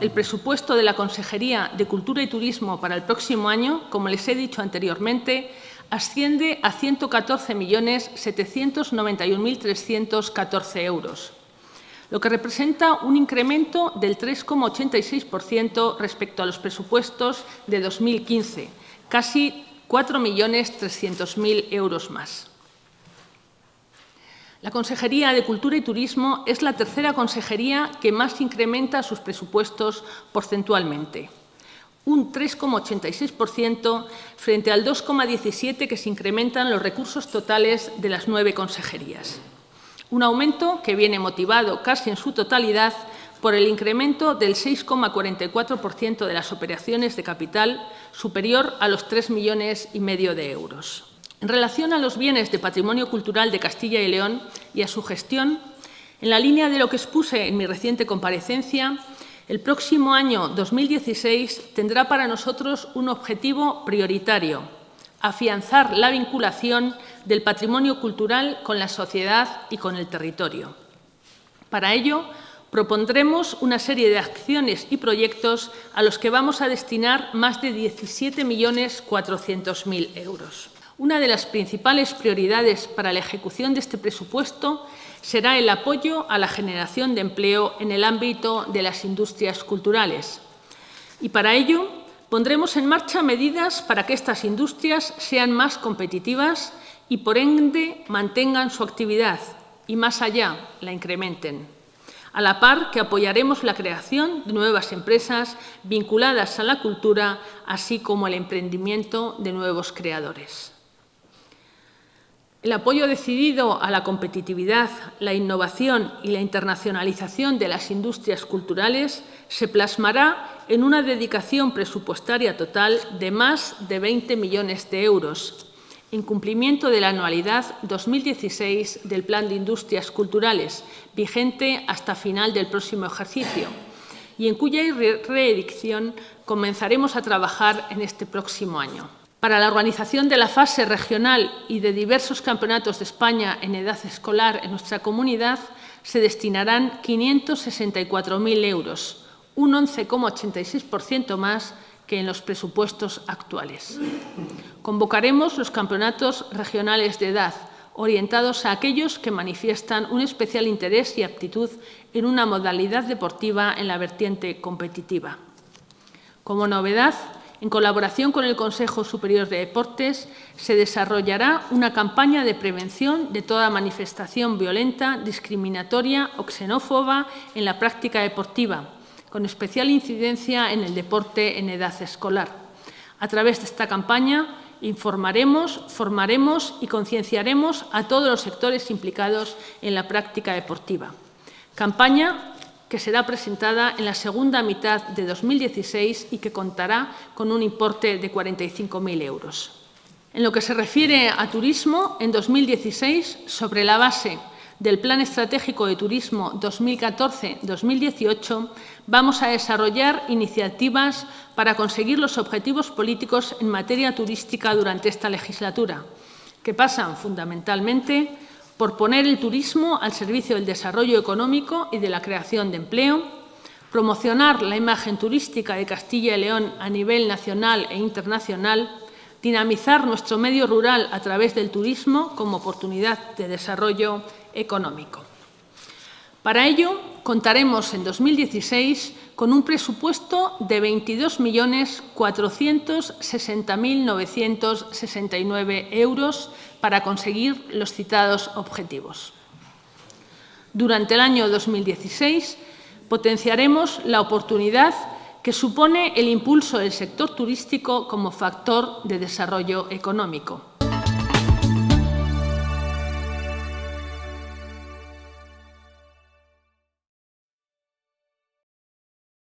el presupuesto de la Consejería de Cultura y Turismo para el próximo año, como les he dicho anteriormente, asciende a 114.791.314 euros, lo que representa un incremento del 3,86% respecto a los presupuestos de 2015, casi 4.300.000 euros más. La Consejería de Cultura y Turismo es la tercera consejería que más incrementa sus presupuestos porcentualmente, un 3,86% frente al 2,17% que se incrementan los recursos totales de las 9 consejerías. Un aumento que viene motivado casi en su totalidad por el incremento del 6,44% de las operaciones de capital, superior a los 3,5 millones de euros. En relación a los bienes de patrimonio cultural de Castilla y León y a su gestión, en la línea de lo que expuse en mi reciente comparecencia, el próximo año 2016 tendrá para nosotros un objetivo prioritario: afianzar la vinculación del patrimonio cultural con la sociedad y con el territorio. Para ello, propondremos una serie de acciones y proyectos a los que vamos a destinar más de 17.400.000 euros. Una de las principales prioridades para la ejecución de este presupuesto será el apoyo a la generación de empleo en el ámbito de las industrias culturales. Y para ello, pondremos en marcha medidas para que estas industrias sean más competitivas y, por ende, mantengan su actividad y, más allá, la incrementen, a la par que apoyaremos la creación de nuevas empresas vinculadas a la cultura, así como el emprendimiento de nuevos creadores. El apoyo decidido a la competitividad, la innovación y la internacionalización de las industrias culturales se plasmará en una dedicación presupuestaria total de más de 20 millones de euros, en cumplimiento de la anualidad 2016 del Plan de Industrias Culturales, vigente hasta final del próximo ejercicio, y en cuya reedición comenzaremos a trabajar en este próximo año. Para la organización de la fase regional y de diversos campeonatos de España en edad escolar en nuestra comunidad se destinarán 564.000 euros, un 11,86% más que en los presupuestos actuales. Convocaremos los campeonatos regionales de edad, orientados a aquellos que manifiestan un especial interés y aptitud en una modalidad deportiva en la vertiente competitiva. Como novedad, en colaboración con el Consejo Superior de Deportes, se desarrollará una campaña de prevención de toda manifestación violenta, discriminatoria o xenófoba en la práctica deportiva, con especial incidencia en el deporte en edad escolar. A través de esta campaña informaremos, formaremos y concienciaremos a todos los sectores implicados en la práctica deportiva. Campaña que será presentada en la segunda mitad de 2016 y que contará con un importe de 45.000 euros. En lo que se refiere a turismo, en 2016, sobre la base del Plan Estratégico de Turismo 2014-2018, vamos a desarrollar iniciativas para conseguir los objetivos políticos en materia turística durante esta legislatura, que pasan fundamentalmente por poner el turismo al servicio del desarrollo económico y de la creación de empleo, promocionar la imagen turística de Castilla y León a nivel nacional e internacional, dinamizar nuestro medio rural a través del turismo como oportunidad de desarrollo económico. Para ello, contaremos en 2016 con un presupuesto de 22.460.969 euros para conseguir los citados objetivos. Durante el año 2016 potenciaremos la oportunidad que supone el impulso del sector turístico como factor de desarrollo económico.